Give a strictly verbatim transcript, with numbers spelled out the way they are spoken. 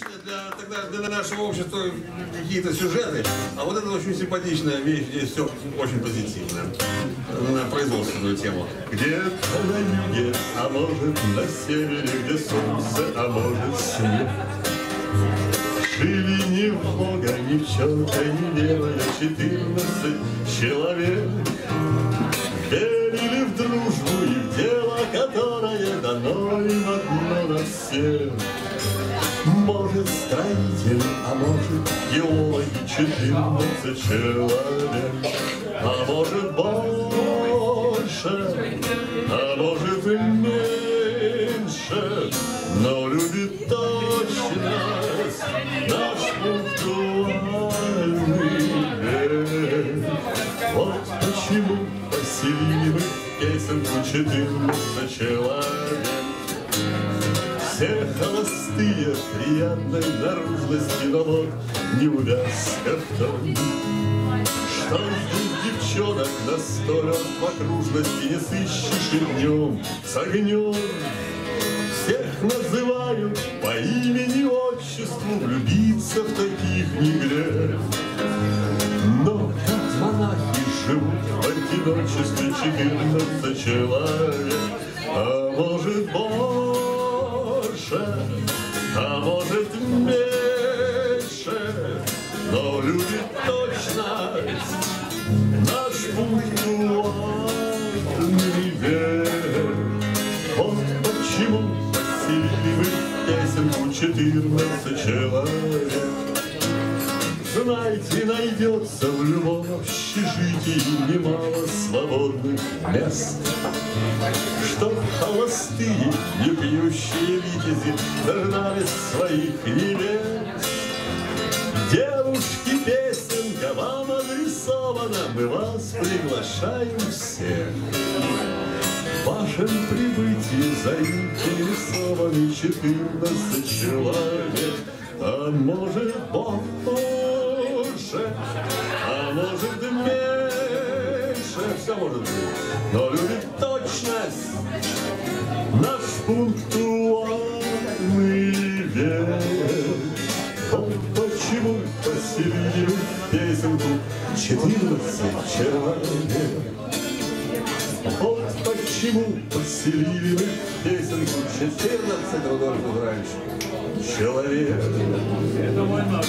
типично для, тогда, для нашего общества какие-то сюжеты, а вот это очень симпатичная вещь, здесь все очень позитивно, на производственную тему. Где-то на юге, а может на севере, где солнце, а может снег. Жили ни в бога, ни в черта, ни белая, четырнадцать человек. Верили в дружбу и в дело, которое дано им одно на всех. Может, строитель, а может, геологи, четырнадцать человек. А может, больше, а может, и меньше, но любит точность наш пунктуальный век. Вот почему поселили мы песенку четырнадцать человек. Все холостые, приятной наружности, но вот не увязка в том, что здесь девчонок на сто раз в окружности не сыщешь и днем с огнем. Всех называют по имени, отчеству, влюбиться в таких не грех. Но как монахи живут в одиночестве четырнадцать человек, а может Бог. А может меньше, но любит точность наш пунктуальный век. Вот почему поселили мы песенку четырнадцать человек. Знаете, найдется в любом общежитии немало свободных мест, что холостые, не пьющие витязи дождались своих небес. Девушки, песенка вам адресована, мы вас приглашаем всех. В вашем прибытии заинтересованы четырнадцать человек, а может больше, а может меньше, все может быть, но любит точность наш пунктуальный век. Вот почему поселили песенку четырнадцать человек. Вот почему поселили песенку четырнадцать годов раньше. Человек. Это война.